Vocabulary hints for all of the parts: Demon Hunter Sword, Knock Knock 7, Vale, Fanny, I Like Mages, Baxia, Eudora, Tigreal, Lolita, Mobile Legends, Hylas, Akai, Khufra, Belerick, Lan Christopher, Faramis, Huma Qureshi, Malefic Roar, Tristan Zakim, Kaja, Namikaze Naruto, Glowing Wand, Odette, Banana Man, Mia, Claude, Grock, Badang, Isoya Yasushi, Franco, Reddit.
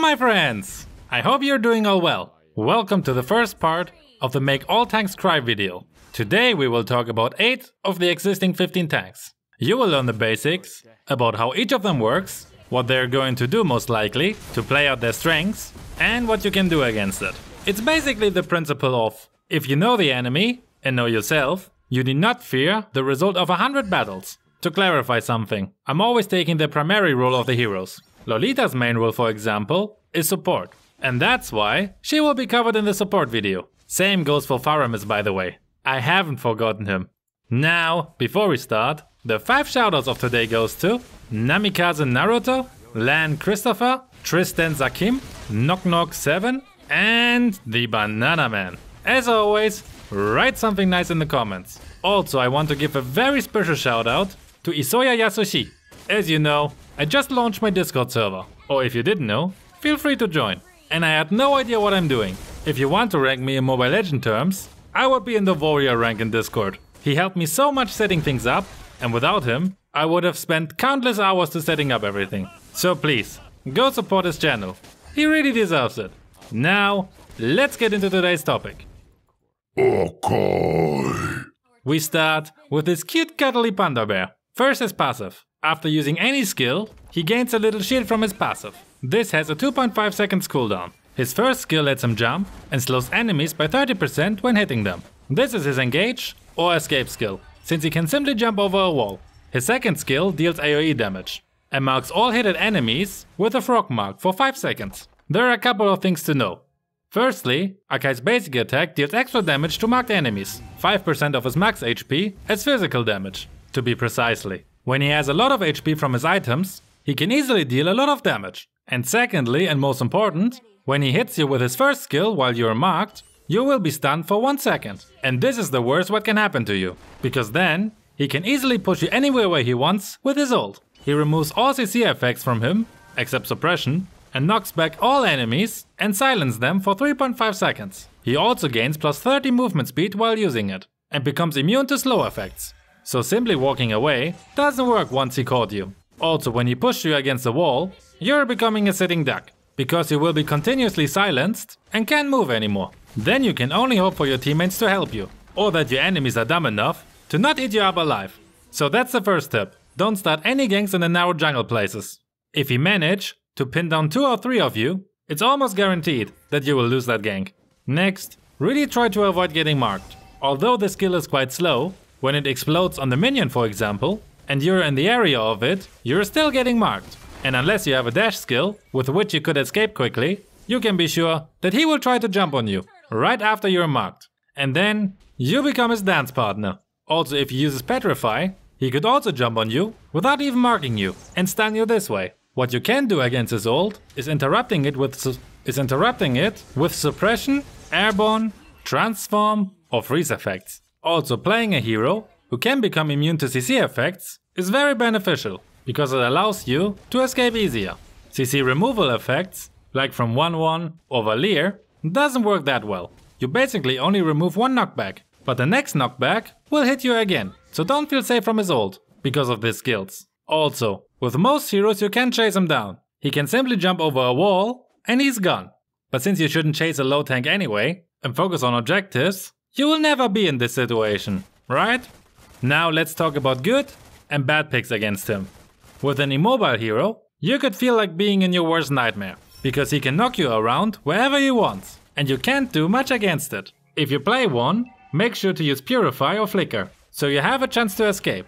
my friends! I hope you're doing all well. Welcome to the first part of the Make All Tanks Cry video. Today we will talk about 8 of the existing 15 tanks. You will learn the basics, about how each of them works, what they're going to do most likely to play out their strengths, and what you can do against it. It's basically the principle of, if you know the enemy and know yourself, you need not fear the result of 100 battles. To clarify something, I'm always taking the primary role of the heroes. Lolita's main role, for example, is support. And that's why she will be covered in the support video. Same goes for Faramis, by the way. I haven't forgotten him. Now, before we start, the 5 shoutouts of today goes to Namikaze Naruto, Lan Christopher, Tristan Zakim, Knock Knock 7 and the Banana Man. As always, write something nice in the comments. Also, I want to give a very special shoutout to Isoya Yasushi. As you know, I just launched my Discord server. Or if you didn't know, feel free to join. And I had no idea what I'm doing. If you want to rank me in Mobile Legends terms, I would be in the warrior rank in Discord. He helped me so much setting things up, and without him, I would have spent countless hours to setting up everything. So please, go support his channel. He really deserves it. Now, let's get into today's topic. Okay. We start with this cute cuddly panda bear. First is passive. After using any skill, he gains a little shield from his passive. This has a 2.5 seconds cooldown. His first skill lets him jump and slows enemies by 30% when hitting them. This is his engage or escape skill, since he can simply jump over a wall. His second skill deals AoE damage and marks all hit enemies with a frog mark for 5 seconds. There are a couple of things to know. Firstly, Akai's basic attack deals extra damage to marked enemies, 5% of his max HP as physical damage, to be precisely. When he has a lot of HP from his items, he can easily deal a lot of damage. And secondly, and most important, when he hits you with his first skill while you are marked, you will be stunned for 1 second. And this is the worst what can happen to you, because then he can easily push you anywhere where he wants with his ult. He removes all CC effects from him, except suppression, and knocks back all enemies and silences them for 3.5 seconds. He also gains plus 30 movement speed while using it, and becomes immune to slow effects. So simply walking away doesn't work once he caught you. Also, when he pushed you against the wall, you're becoming a sitting duck, because you will be continuously silenced and can't move anymore. Then you can only hope for your teammates to help you, or that your enemies are dumb enough to not eat you up alive. So that's the first tip, don't start any ganks in the narrow jungle places. If you manage to pin down 2 or 3 of you, it's almost guaranteed that you will lose that gank. Next, really try to avoid getting marked. Although the skill is quite slow, when it explodes on the minion, for example, and you're in the area of it, you're still getting marked. And unless you have a dash skill, with which you could escape quickly, you can be sure that he will try to jump on you, right after you're marked. And then, you become his dance partner. Also, if he uses Petrify, he could also jump on you, without even marking you, and stun you this way. What you can do against his ult is interrupting it with suppression, airborne, transform or freeze effects. Also, playing a hero who can become immune to CC effects is very beneficial because it allows you to escape easier. CC removal effects, like from 1-1 or Vale, doesn't work that well. You basically only remove one knockback, but the next knockback will hit you again, so don't feel safe from his ult because of these skills. Also, with most heroes you can chase him down. He can simply jump over a wall and he's gone. But since you shouldn't chase a low tank anyway and focus on objectives, you will never be in this situation, right? Now let's talk about good and bad picks against him. With an immobile hero, you could feel like being in your worst nightmare, because he can knock you around wherever he wants and you can't do much against it. If you play one, make sure to use Purify or Flicker, so you have a chance to escape.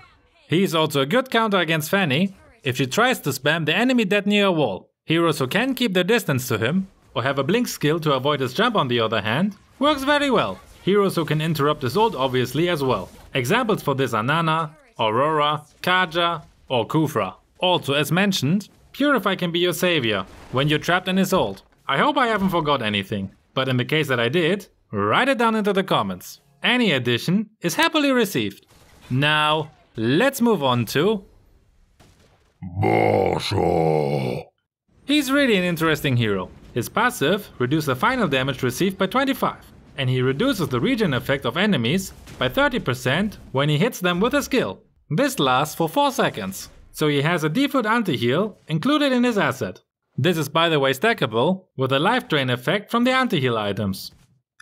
He is also a good counter against Fanny if she tries to spam the enemy dead near a wall. Heroes who can keep their distance to him or have a blink skill to avoid his jump, on the other hand, works very well. Heroes who can interrupt his ult obviously as well. Examples for this are Nana, Aurora, Kaja or Khufra. Also, as mentioned, Purify can be your savior when you're trapped in his ult. I hope I haven't forgot anything, but in the case that I did, write it down into the comments. Any addition is happily received. Now, let's move on to Baxia. He's really an interesting hero. His passive reduces the final damage received by 25%, and he reduces the regen effect of enemies by 30% when he hits them with a skill. This lasts for 4 seconds, so he has a default anti-heal included in his asset. This is by the way stackable with a life drain effect from the anti-heal items.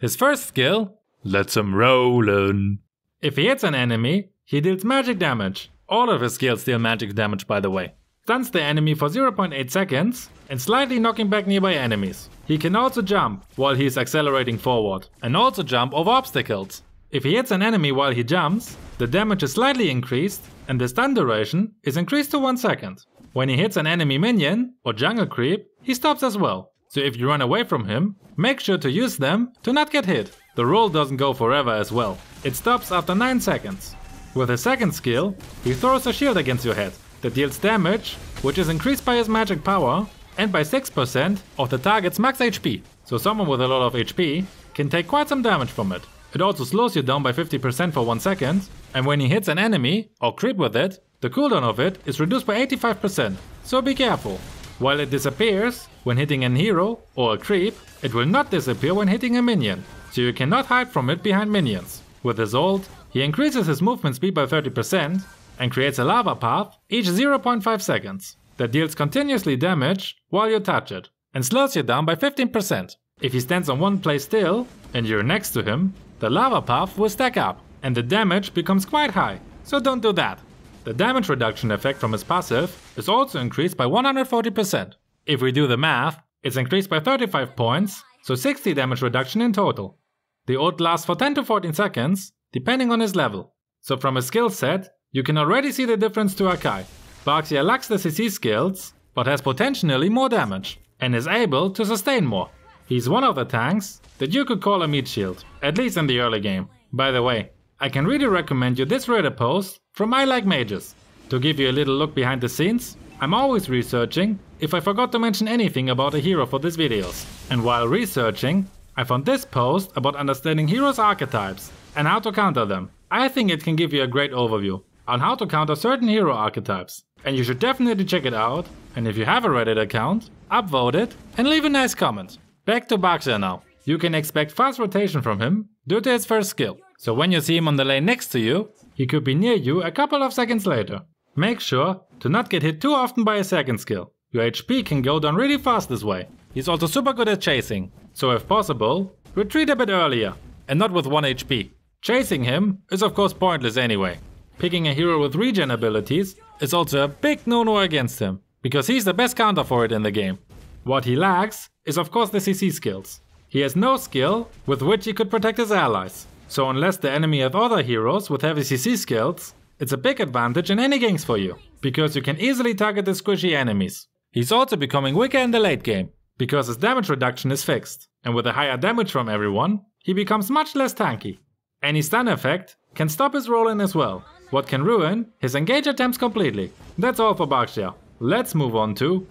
His first skill, Let's 'em rollin'. If he hits an enemy, he deals magic damage. All of his skills deal magic damage by the way. Stuns the enemy for 0.8 seconds and slightly knocking back nearby enemies. He can also jump while he is accelerating forward and also jump over obstacles. If he hits an enemy while he jumps, the damage is slightly increased and the stun duration is increased to 1 second. When he hits an enemy minion or jungle creep, he stops as well. So if you run away from him, make sure to use them to not get hit. The roll doesn't go forever as well. It stops after 9 seconds. With his second skill, he throws a shield against your head that deals damage, which is increased by his magic power and by 6% of the target's max HP. So someone with a lot of HP can take quite some damage from it. It also slows you down by 50% for 1 second, and when he hits an enemy or creep with it, the cooldown of it is reduced by 85%, so be careful. While it disappears when hitting an hero or a creep, it will not disappear when hitting a minion, so you cannot hide from it behind minions. With his ult, he increases his movement speed by 30% and creates a lava path each 0.5 seconds that deals continuously damage while you touch it and slows you down by 15%. If he stands on one place still and you're next to him, the lava path will stack up and the damage becomes quite high, so don't do that. The damage reduction effect from his passive is also increased by 140%. If we do the math, it's increased by 35 points, so 60 damage reduction in total. The ult lasts for 10 to 14 seconds, depending on his level. So from his skill set, you can already see the difference to Akai. Baxia lacks the CC skills, but has potentially more damage, and is able to sustain more. He's one of the tanks that you could call a meat shield, at least in the early game. By the way, I can really recommend you this Reddit post from I Like Mages. To give you a little look behind the scenes, I'm always researching if I forgot to mention anything about a hero for these videos. And while researching, I found this post about understanding heroes' archetypes and how to counter them. I think it can give you a great overview on how to counter certain hero archetypes. And you should definitely check it out, and if you have a Reddit account, upvote it and leave a nice comment. Back to Baxia now. You can expect fast rotation from him due to his first skill. So when you see him on the lane next to you, he could be near you a couple of seconds later. Make sure to not get hit too often by his second skill. Your HP can go down really fast this way. He's also super good at chasing. So if possible, retreat a bit earlier and not with 1 HP. Chasing him is of course pointless anyway. Picking a hero with regen abilities is also a big no-no against him, because he's the best counter for it in the game. What he lacks is of course the CC skills. He has no skill with which he could protect his allies, so unless the enemy have other heroes with heavy CC skills, it's a big advantage in any ganks for you, because you can easily target the squishy enemies. He's also becoming weaker in the late game, because his damage reduction is fixed, and with a higher damage from everyone, he becomes much less tanky. Any stun effect can stop his roll-in as well, what can ruin his engage attempts completely. That's all for Baxia. Let's move on to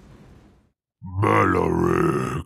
Belerick.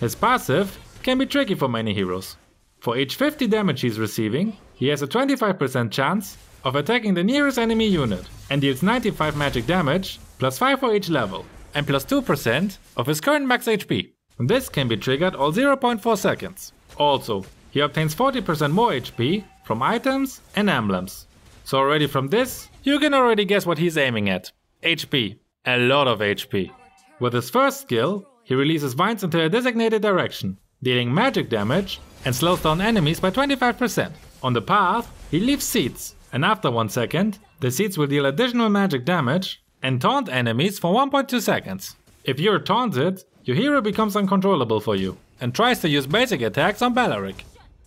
His passive can be tricky for many heroes. For each 50 damage he's receiving, he has a 25% chance of attacking the nearest enemy unit and deals 95 magic damage, plus 5 for each level, and plus 2% of his current max HP. This can be triggered all 0.4 seconds. Also, he obtains 40% more HP from items and emblems. So already from this, you can already guess what he's aiming at. HP. A lot of HP. With his first skill, he releases vines into a designated direction, dealing magic damage and slows down enemies by 25%. On the path, he leaves seeds, and after 1 second, the seeds will deal additional magic damage and taunt enemies for 1.2 seconds. If you're taunted, your hero becomes uncontrollable for you and tries to use basic attacks on Belerick.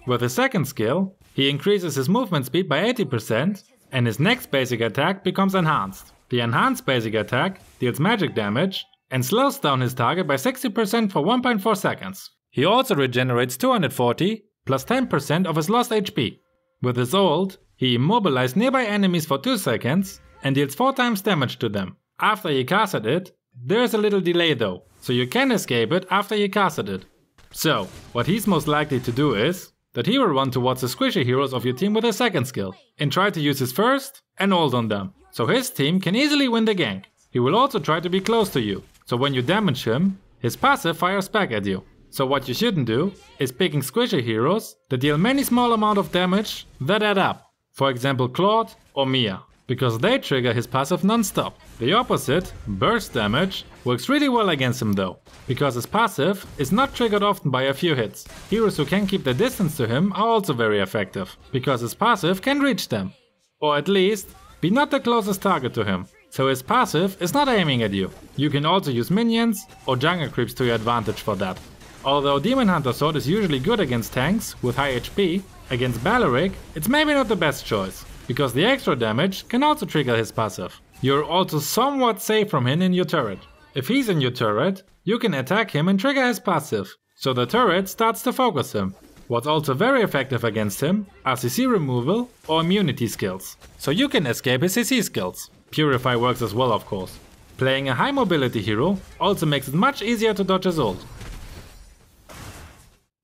With his second skill, he increases his movement speed by 80% and his next basic attack becomes enhanced. The enhanced basic attack deals magic damage and slows down his target by 60% for 1.4 seconds. He also regenerates 240 plus 10% of his lost HP. With his ult, he immobilizes nearby enemies for 2 seconds and deals 4 times damage to them. After he casted it, there is a little delay though, so you can escape it after he casted it. So, what he's most likely to do is that he will run towards the squishy heroes of your team with his second skill and try to use his first and ult on them, so his team can easily win the gank. He will also try to be close to you, so when you damage him, his passive fires back at you. So what you shouldn't do is picking squishy heroes that deal many small amount of damage that add up. For example Claude or Mia. because they trigger his passive non-stop. The opposite, burst damage, works really well against him though, because his passive is not triggered often by a few hits. Heroes who can keep the distance to him are also very effective, because his passive can reach them, or at least be not the closest target to him, so his passive is not aiming at you. You can also use minions or jungle creeps to your advantage for that. Although Demon Hunter Sword is usually good against tanks with high HP, against Belerick it's maybe not the best choice, because the extra damage can also trigger his passive. You're also somewhat safe from him in your turret. If he's in your turret, you can attack him and trigger his passive, so the turret starts to focus him. What's also very effective against him are CC removal or immunity skills, so you can escape his CC skills. Purify works as well, of course. Playing a high mobility hero also makes it much easier to dodge his ult.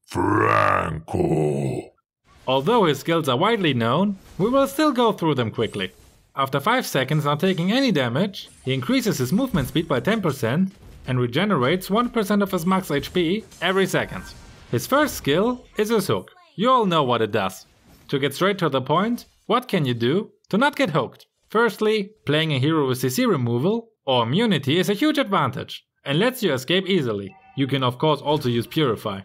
Franco. Although his skills are widely known, we will still go through them quickly. After 5 seconds not taking any damage, he increases his movement speed by 10% and regenerates 1% of his max HP every second. His first skill is his hook. You all know what it does. To get straight to the point, what can you do to not get hooked? Firstly, playing a hero with CC removal or immunity is a huge advantage and lets you escape easily. You can of course also use Purify.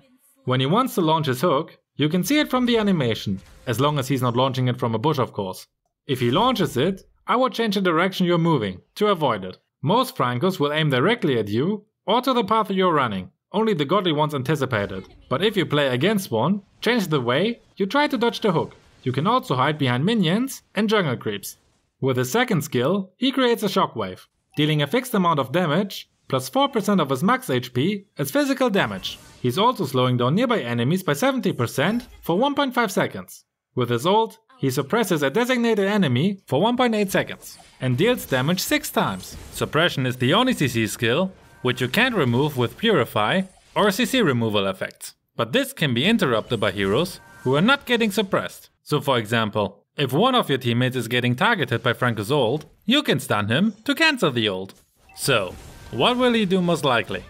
When he wants to launch his hook, you can see it from the animation, as long as he's not launching it from a bush of course. If he launches it, I would change the direction you're moving, to avoid it. Most Francos will aim directly at you or to the path you're running, only the godly ones anticipate it. But if you play against one, change the way you try to dodge the hook. You can also hide behind minions and jungle creeps. With his second skill, he creates a shockwave, dealing a fixed amount of damage plus 4% of his max HP as physical damage. He's also slowing down nearby enemies by 70% for 1.5 seconds. With his ult, he suppresses a designated enemy for 1.8 seconds and deals damage 6 times. Suppression is the only CC skill which you can't remove with Purify or CC removal effects. But this can be interrupted by heroes who are not getting suppressed. So for example, if one of your teammates is getting targeted by Franco's ult, you can stun him to cancel the ult. So, what will he do most likely?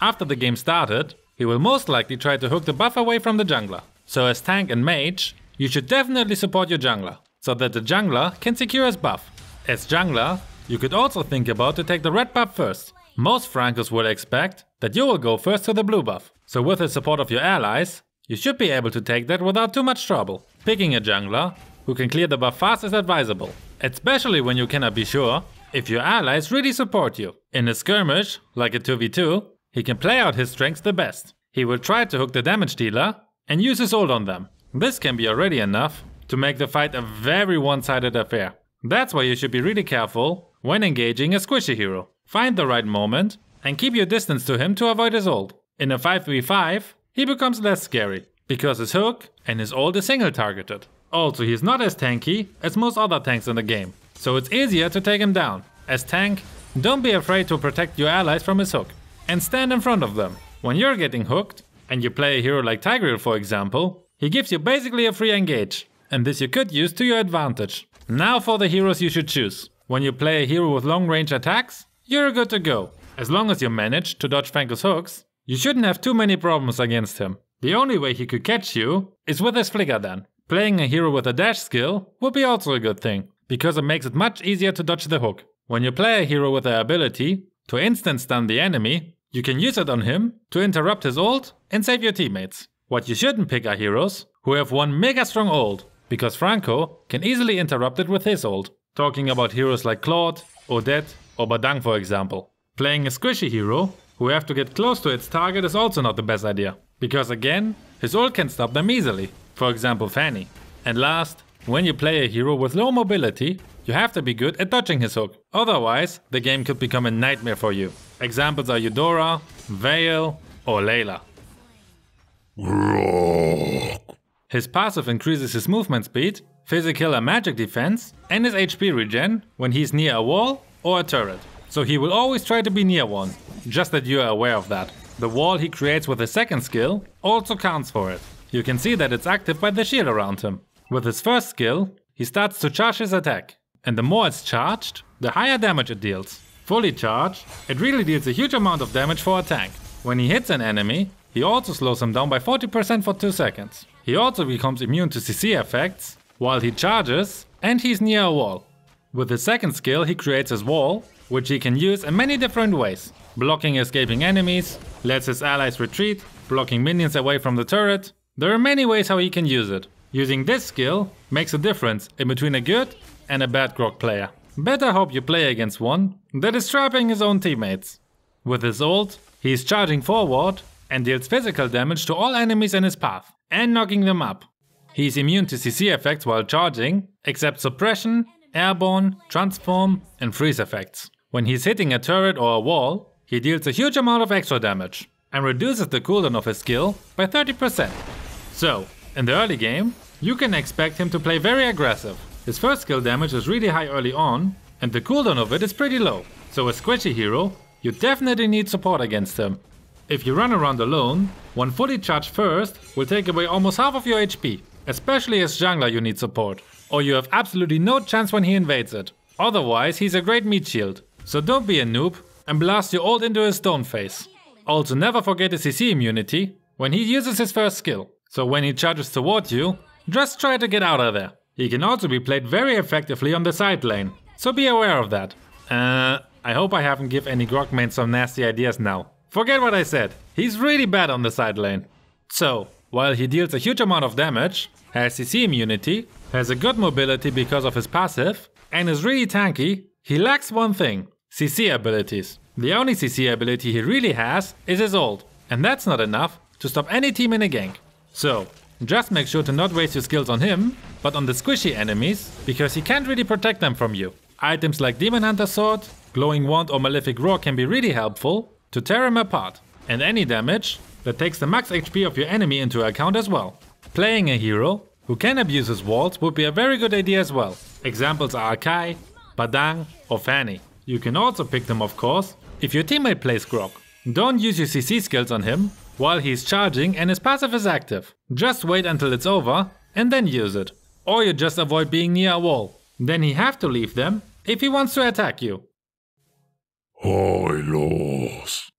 After the game started, he will most likely try to hook the buff away from the jungler. So as tank and mage, you should definitely support your jungler, so that the jungler can secure his buff. As jungler, you could also think about to take the red buff first. Most Francos will expect that you will go first to the blue buff. So with the support of your allies, you should be able to take that without too much trouble. Picking a jungler who can clear the buff fast is advisable, especially when you cannot be sure if your allies really support you. In a skirmish, like a 2v2, he can play out his strengths the best. He will try to hook the damage dealer and use his ult on them. This can be already enough to make the fight a very one-sided affair. That's why you should be really careful when engaging a squishy hero. Find the right moment and keep your distance to him to avoid his ult. In a 5v5, he becomes less scary because his hook and his ult is single targeted. Also, he's not as tanky as most other tanks in the game, so it's easier to take him down. As tank, don't be afraid to protect your allies from his hook and stand in front of them. When you're getting hooked and you play a hero like Tigreal for example, he gives you basically a free engage, and this you could use to your advantage. Now for the heroes you should choose. When you play a hero with long range attacks, you're good to go. As long as you manage to dodge Franco's hooks, you shouldn't have too many problems against him. The only way he could catch you is with his flicker then. Playing a hero with a dash skill would be also a good thing, because it makes it much easier to dodge the hook. When you play a hero with the ability to instant stun the enemy, you can use it on him to interrupt his ult and save your teammates. What you shouldn't pick are heroes who have one mega strong ult, because Franco can easily interrupt it with his ult. Talking about heroes like Claude, Odette or Badang for example. Playing a squishy hero who have to get close to its target is also not the best idea, because again, his ult can stop them easily, for example Fanny. And last, when you play a hero with low mobility, you have to be good at dodging his hook, otherwise the game could become a nightmare for you. Examples are Eudora, Vale or Layla. Grock. His passive increases his movement speed, physical and magic defense, and his HP regen when he's near a wall or a turret. So he will always try to be near one, just that you are aware of that. The wall he creates with his second skill also counts for it. You can see that it's active by the shield around him. With his first skill, he starts to charge his attack. And the more it's charged, the higher damage it deals. Fully charged, it really deals a huge amount of damage for a tank. When he hits an enemy, he also slows him down by 40% for 2 seconds. He also becomes immune to CC effects while he charges and he's near a wall. With his second skill he creates his wall, which he can use in many different ways. Blocking escaping enemies, lets his allies retreat, blocking minions away from the turret. There are many ways how he can use it. Using this skill makes a difference in between a good and a bad Grock player. Better hope you play against one that is trapping his own teammates. With his ult, he is charging forward and deals physical damage to all enemies in his path and knocking them up. He is immune to CC effects while charging, except suppression, airborne, transform and freeze effects. When he's hitting a turret or a wall, he deals a huge amount of extra damage and reduces the cooldown of his skill by 30%. So, in the early game, you can expect him to play very aggressive. His first skill damage is really high early on and the cooldown of it is pretty low. So as a squishy hero, you definitely need support against him. If you run around alone, one fully charged first will take away almost half of your HP. Especially as jungler you need support, or you have absolutely no chance when he invades it. Otherwise he's a great meat shield, so don't be a noob and blast your ult into his stone face. Also never forget his CC immunity when he uses his first skill, so when he charges toward you, just try to get out of there. He can also be played very effectively on the side lane, so be aware of that. I hope I haven't given any Grock main some nasty ideas now. Forget what I said, he's really bad on the side lane. So, while he deals a huge amount of damage, has CC immunity, has a good mobility because of his passive, and is really tanky, he lacks one thing, CC abilities. The only CC ability he really has is his ult, and that's not enough to stop any team in a gank. So, just make sure to not waste your skills on him, but on the squishy enemies, because he can't really protect them from you. Items like Demon Hunter Sword, Glowing Wand or Malefic Roar can be really helpful to tear him apart, and any damage that takes the max HP of your enemy into account as well. Playing a hero who can abuse his walls would be a very good idea as well. Examples are Akai, Badang or Fanny. You can also pick them of course if your teammate plays Grock. Don't use your CC skills on him while he is charging and his passive is active. Just wait until it's over and then use it. Or you just avoid being near a wall. Then he have to leave them if he wants to attack you. I lost.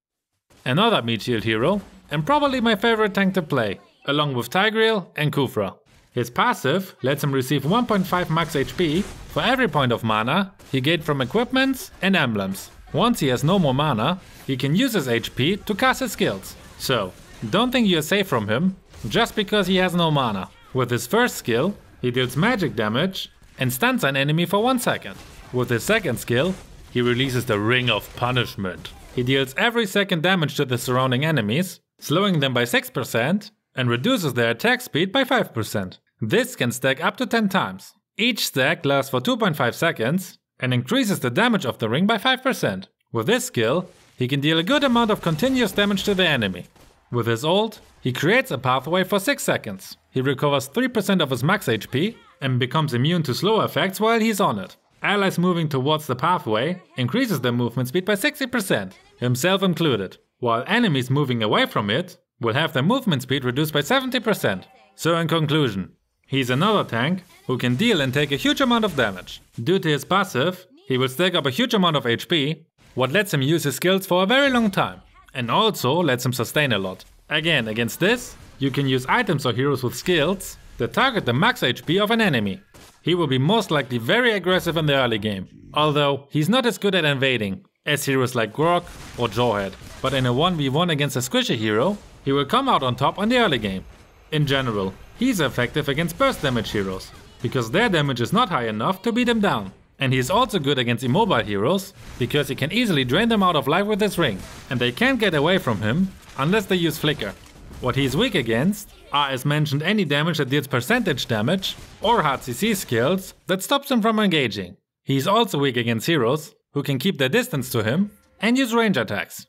Another meat shield hero, and probably my favorite tank to play, along with Tigreal and Khufra. His passive lets him receive 1.5 max HP for every point of mana he gained from equipments and emblems. Once he has no more mana, he can use his HP to cast his skills. So, don't think you're safe from him just because he has no mana. With his first skill, he deals magic damage and stuns an enemy for 1 second. With his second skill, he releases the Ring of Punishment. He deals every second damage to the surrounding enemies, slowing them by 6% and reduces their attack speed by 5%. This can stack up to 10 times. Each stack lasts for 2.5 seconds and increases the damage of the ring by 5%. With this skill, he can deal a good amount of continuous damage to the enemy. With his ult, he creates a pathway for 6 seconds. He recovers 3% of his max HP and becomes immune to slow effects while he's on it. Allies moving towards the pathway increases their movement speed by 60%, himself included. While enemies moving away from it will have their movement speed reduced by 70%. So in conclusion, he's another tank who can deal and take a huge amount of damage. Due to his passive, he will stack up a huge amount of HP, what lets him use his skills for a very long time and also lets him sustain a lot. Again, against this, you can use items or heroes with skills that target the max HP of an enemy. He will be most likely very aggressive in the early game, although he's not as good at invading as heroes like Grock or Jawhead, but in a 1v1 against a squishy hero, he will come out on top on the early game. In general, he's effective against burst damage heroes, because their damage is not high enough to beat them down. And he's also good against immobile heroes, because he can easily drain them out of life with his ring, and they can't get away from him unless they use Flicker. What he's weak against are, as mentioned, any damage that deals percentage damage or hard CC skills that stops him from engaging. He's also weak against heroes who can keep their distance to him and use range attacks.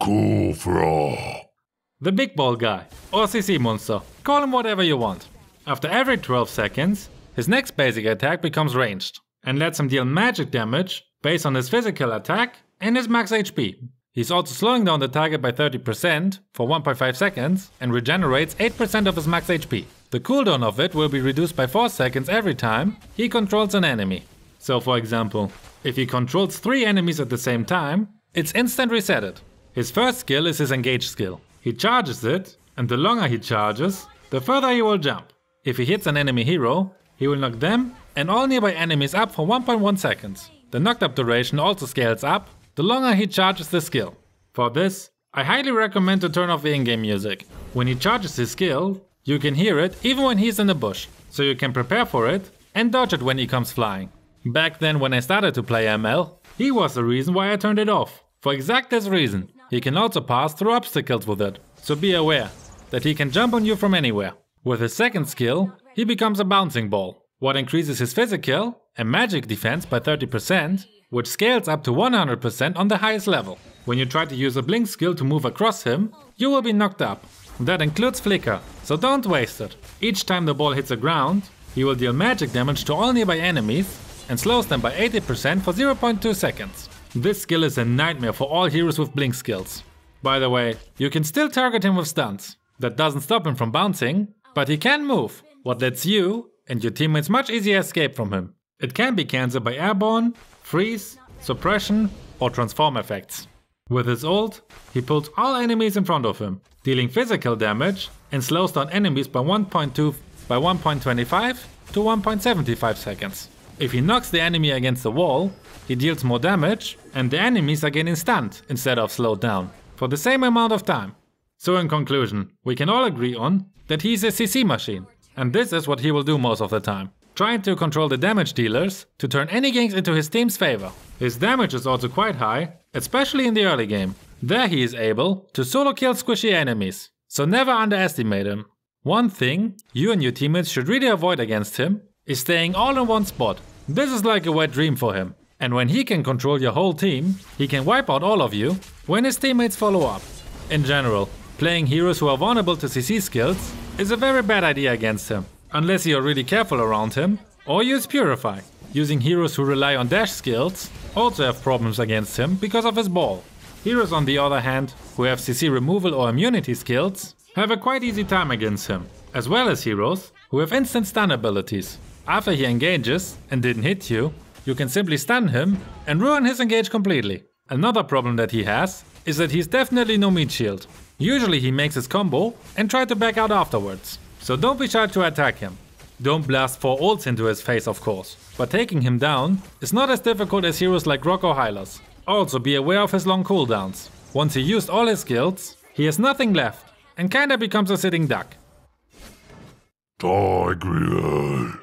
Khufra. The big ball guy, or CC monster, call him whatever you want. After every 12 seconds, his next basic attack becomes ranged and lets him deal magic damage based on his physical attack and his max HP. He's also slowing down the target by 30% for 1.5 seconds and regenerates 8% of his max HP. The cooldown of it will be reduced by 4 seconds every time he controls an enemy. So for example, if he controls 3 enemies at the same time, it's instant resetted. His first skill is his engage skill. He charges it, and the longer he charges, the further he will jump. If he hits an enemy hero, he will knock them and all nearby enemies up for 1.1 seconds. The knocked up duration also scales up the longer he charges the skill. For this, I highly recommend to turn off the in-game music. When he charges his skill, you can hear it even when he's in the bush, so you can prepare for it and dodge it when he comes flying. Back then when I started to play ML, he was the reason why I turned it off. For exact this reason, he can also pass through obstacles with it, so be aware that he can jump on you from anywhere. With his second skill, he becomes a bouncing ball, what increases his physical and magic defense by 30%, which scales up to 100% on the highest level. When you try to use a blink skill to move across him, you will be knocked up. That includes flicker, so don't waste it. Each time the ball hits the ground, he will deal magic damage to all nearby enemies and slows them by 80% for 0.2 seconds. This skill is a nightmare for all heroes with blink skills. By the way, you can still target him with stuns. That doesn't stop him from bouncing, but he can move, what lets you and your teammates much easier escape from him. It can be cancelled by airborne, freeze, suppression or transform effects. With his ult, he pulls all enemies in front of him, dealing physical damage and slows down enemies by 1.25 to 1.75 seconds. If he knocks the enemy against the wall, he deals more damage and the enemies are getting stunned instead of slowed down, for the same amount of time. So in conclusion, we can all agree on that he's a CC machine, and this is what he will do most of the time. Trying to control the damage dealers to turn any ganks into his team's favor. His damage is also quite high, especially in the early game. There he is able to solo kill squishy enemies, so never underestimate him. One thing you and your teammates should really avoid against him is staying all in one spot. This is like a wet dream for him. And when he can control your whole team, he can wipe out all of you when his teammates follow up. In general, playing heroes who are vulnerable to CC skills is a very bad idea against him. Unless you are really careful around him, or use Purify. Using heroes who rely on dash skills also have problems against him because of his ball. Heroes on the other hand, who have CC removal or immunity skills, have a quite easy time against him, as well as heroes who have instant stun abilities. After he engages and didn't hit you, you can simply stun him and ruin his engage completely. Another problem that he has is that he's definitely no meat shield. Usually he makes his combo and tries to back out afterwards. So don't be shy to attack him. Don't blast 4 ults into his face of course, but taking him down is not as difficult as heroes like Grock or Hylas. Also be aware of his long cooldowns. Once he used all his skills, he has nothing left and kinda becomes a sitting duck. Tigreal.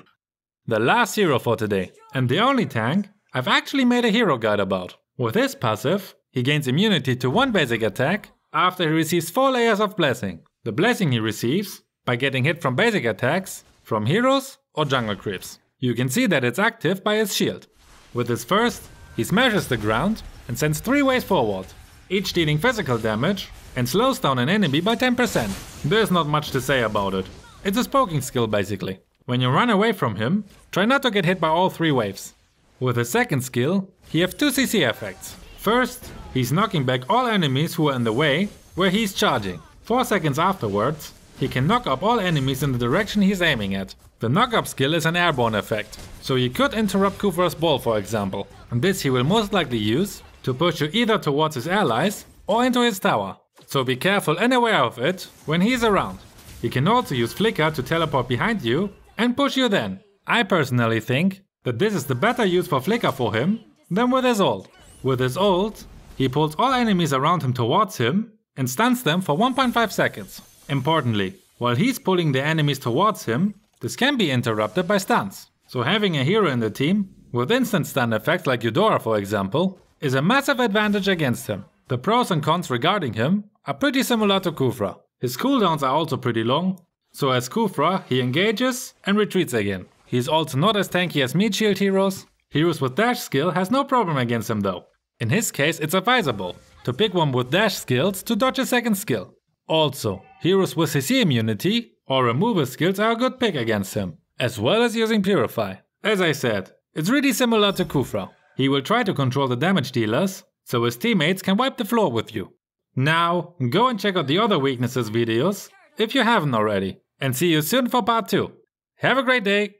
The last hero for today, and the only tank I've actually made a hero guide about. With his passive, he gains immunity to one basic attack after he receives 4 layers of blessing. The blessing he receives by getting hit from basic attacks, from heroes or jungle creeps. You can see that it's active by his shield. With his first, he smashes the ground and sends 3 waves forward, each dealing physical damage and slows down an enemy by 10%. There's not much to say about it. It's a poking skill basically. When you run away from him, try not to get hit by all 3 waves. With his second skill, he has 2 CC effects. First, he's knocking back all enemies who are in the way where he's charging. 4 seconds afterwards, he can knock up all enemies in the direction he's aiming at. The knock-up skill is an airborne effect, so you could interrupt Khufra's ball for example, and this he will most likely use to push you either towards his allies or into his tower, so be careful and aware of it when he's around. He can also use flicker to teleport behind you and push you then. I personally think that this is the better use for flicker for him than with his ult. With his ult, he pulls all enemies around him towards him and stuns them for 1.5 seconds. Importantly, while he's pulling the enemies towards him, this can be interrupted by stuns. So having a hero in the team with instant stun effects like Eudora for example is a massive advantage against him. The pros and cons regarding him are pretty similar to Khufra. His cooldowns are also pretty long, so as Khufra he engages and retreats again. He's also not as tanky as meat shield heroes. Heroes with dash skill has no problem against him though. In his case it's advisable to pick one with dash skills to dodge a second skill. Also, heroes with CC immunity or removal skills are a good pick against him, as well as using Purify. As I said, it's really similar to Khufra. He will try to control the damage dealers, so his teammates can wipe the floor with you. Now, go and check out the other weaknesses videos, if you haven't already, and see you soon for part 2. Have a great day!